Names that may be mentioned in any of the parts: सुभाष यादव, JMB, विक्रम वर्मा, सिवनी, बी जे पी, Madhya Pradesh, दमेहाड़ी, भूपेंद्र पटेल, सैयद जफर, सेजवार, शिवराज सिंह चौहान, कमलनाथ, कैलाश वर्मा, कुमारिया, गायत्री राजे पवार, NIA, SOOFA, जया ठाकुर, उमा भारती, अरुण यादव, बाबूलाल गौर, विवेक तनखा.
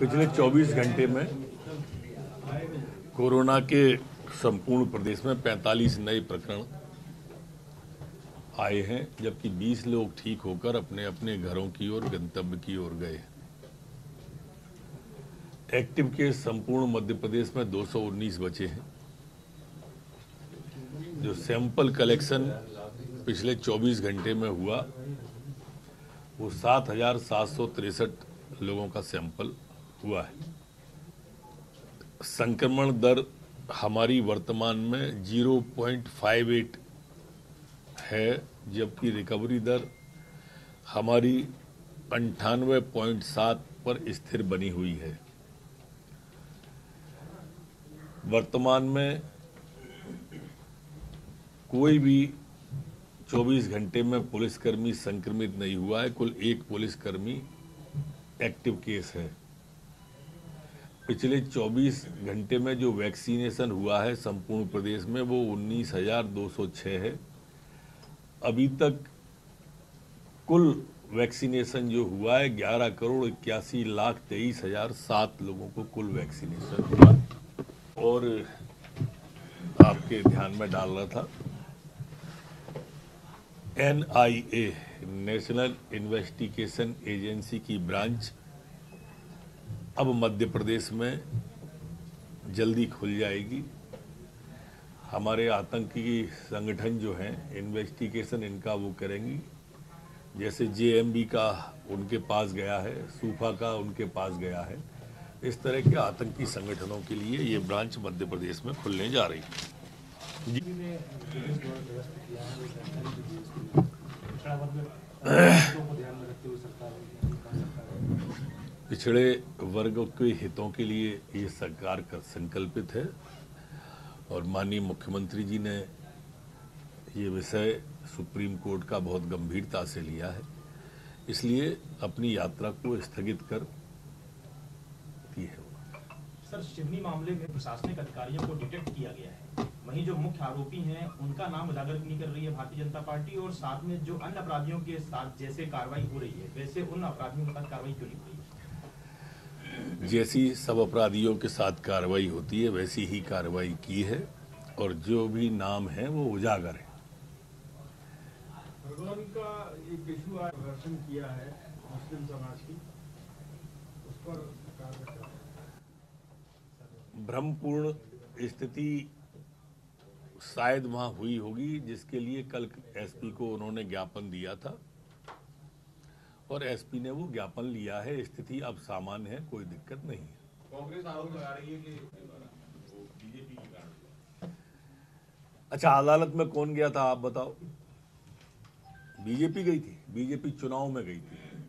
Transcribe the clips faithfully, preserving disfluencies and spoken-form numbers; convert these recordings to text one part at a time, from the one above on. पिछले चौबीस घंटे में कोरोना के संपूर्ण प्रदेश में पैंतालीस नए प्रकरण आए हैं, जबकि बीस लोग ठीक होकर अपने अपने घरों की ओर गंतव्य की ओर गए हैं। एक्टिव केस संपूर्ण मध्य प्रदेश में दो सौ उन्नीस बचे हैं। जो सैंपल कलेक्शन पिछले चौबीस घंटे में हुआ वो सात हजार सात सौ तिरसठ लोगों का सैंपल हुआ है। संक्रमण दर हमारी वर्तमान में ज़ीरो पॉइंट फ़ाइव एट है, जबकि रिकवरी दर हमारी अंठानवे पॉइंट सात पर स्थिर बनी हुई है। वर्तमान में कोई भी चौबीस घंटे में पुलिसकर्मी संक्रमित नहीं हुआ है। कुल एक पुलिसकर्मी एक्टिव केस है। पिछले चौबीस घंटे में जो वैक्सीनेशन हुआ है संपूर्ण प्रदेश में वो उन्नीस हजार दो सौ छः है। अभी तक कुल वैक्सीनेशन जो हुआ है ग्यारह करोड़ इक्यासी लाख तेईस हजार सात लोगों को कुल वैक्सीनेशन हुआ। और आपके ध्यान में डाल रहा था, N I A national investigation agency की ब्रांच अब मध्य प्रदेश में जल्दी खुल जाएगी। हमारे आतंकी संगठन जो हैं इन्वेस्टिगेशन इनका वो करेंगी, जैसे जे एम बी का उनके पास गया है, सूफा का उनके पास गया है। इस तरह के आतंकी संगठनों के लिए ये ब्रांच मध्य प्रदेश में खुलने जा रही है। पिछड़े वर्गों के हितों के लिए ये सरकार का संकल्पित है और माननीय मुख्यमंत्री जी ने ये विषय सुप्रीम कोर्ट का बहुत गंभीरता से लिया है, इसलिए अपनी यात्रा को स्थगित कर है। सर, सिवनी मामले में प्रशासनिक अधिकारियों को डिटेक्ट किया गया है, वहीं जो मुख्य आरोपी हैं उनका नाम उजागर नहीं कर रही है भारतीय जनता पार्टी, और साथ में जो अन्य अपराधियों के साथ जैसे कार्रवाई हो रही है वैसे उन अपराधियों के साथ कार्रवाई क्यों नहीं हो रही है? जैसी सब अपराधियों के साथ कार्रवाई होती है वैसी ही कार्रवाई की है और जो भी नाम है वो उजागर है। भगवान का ये पेशवा दर्शन किया है मुस्लिम समाज की, उस पर भ्रमपूर्ण स्थिति शायद वहाँ हुई होगी, जिसके लिए कल एस पी को उन्होंने ज्ञापन दिया था और एस पी ने वो ज्ञापन लिया है। स्थिति अब सामान्य है, कोई दिक्कत नहीं है। कांग्रेस आरोप लगा रही है कि वो बी जे पी के कारण। अच्छा, अदालत में कौन गया था आप बताओ? बी जे पी गई थी, बी जे पी चुनाव में गई थी,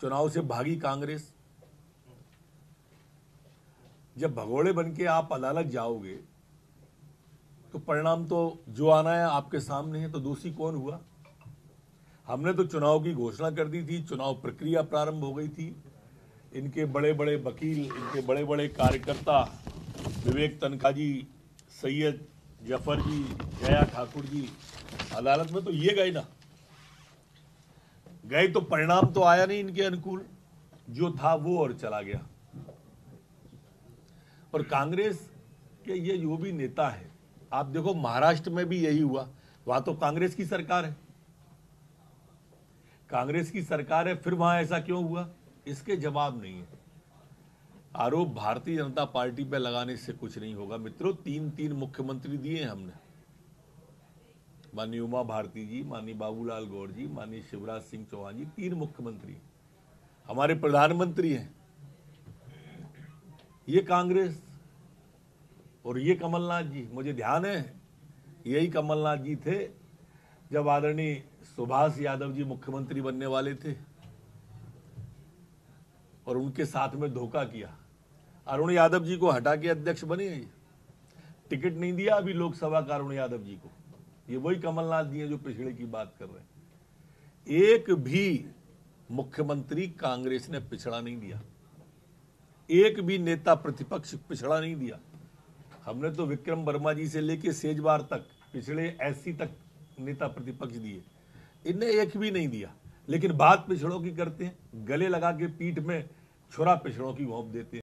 चुनाव से भागी कांग्रेस। जब भगोड़े बनके आप अदालत जाओगे तो परिणाम तो जो आना है आपके सामने है, तो दोषी कौन हुआ? हमने तो चुनाव की घोषणा कर दी थी, चुनाव प्रक्रिया प्रारंभ हो गई थी, इनके बड़े बड़े वकील, इनके बड़े बड़े कार्यकर्ता विवेक तनखाजी, सैयद जफर जी, जया ठाकुर जी अदालत में तो ये गए ना, गए तो परिणाम तो आया नहीं इनके अनुकूल, जो था वो और चला गया। और कांग्रेस के ये जो भी नेता है, आप देखो महाराष्ट्र में भी यही हुआ, वहां तो कांग्रेस की सरकार है, कांग्रेस की सरकार है, फिर वहां ऐसा क्यों हुआ? इसके जवाब नहीं है। आरोप भारतीय जनता पार्टी पे लगाने से कुछ नहीं होगा मित्रों। तीन तीन मुख्यमंत्री दिए हैं हमने, माननीय उमा भारती जी, माननीय बाबूलाल गौर जी, माननीय शिवराज सिंह चौहान जी, तीन मुख्यमंत्री हमारे प्रधानमंत्री हैं। ये कांग्रेस और ये कमलनाथ जी, मुझे ध्यान है यही कमलनाथ जी थे जब आदरणीय सुभाष यादव जी मुख्यमंत्री बनने वाले थे और उनके साथ में धोखा किया। अरुण यादव जी को हटा के अध्यक्ष बने, टिकट नहीं दिया अभी लोकसभा का अरुण यादव जी को। ये वही कमलनाथ जी हैं जो पिछड़े की बात कर रहे हैं। एक भी मुख्यमंत्री कांग्रेस ने पिछड़ा नहीं दिया, एक भी नेता प्रतिपक्ष पिछड़ा नहीं दिया। हमने तो विक्रम वर्मा जी से लेके सेजवार तक पिछड़े एस सी तक नेता प्रतिपक्ष दिए, इनने एक भी नहीं दिया। लेकिन बात पिछड़ों की करते हैं, गले लगा के पीठ में छुरा पिछड़ों की सौंप देते हैं।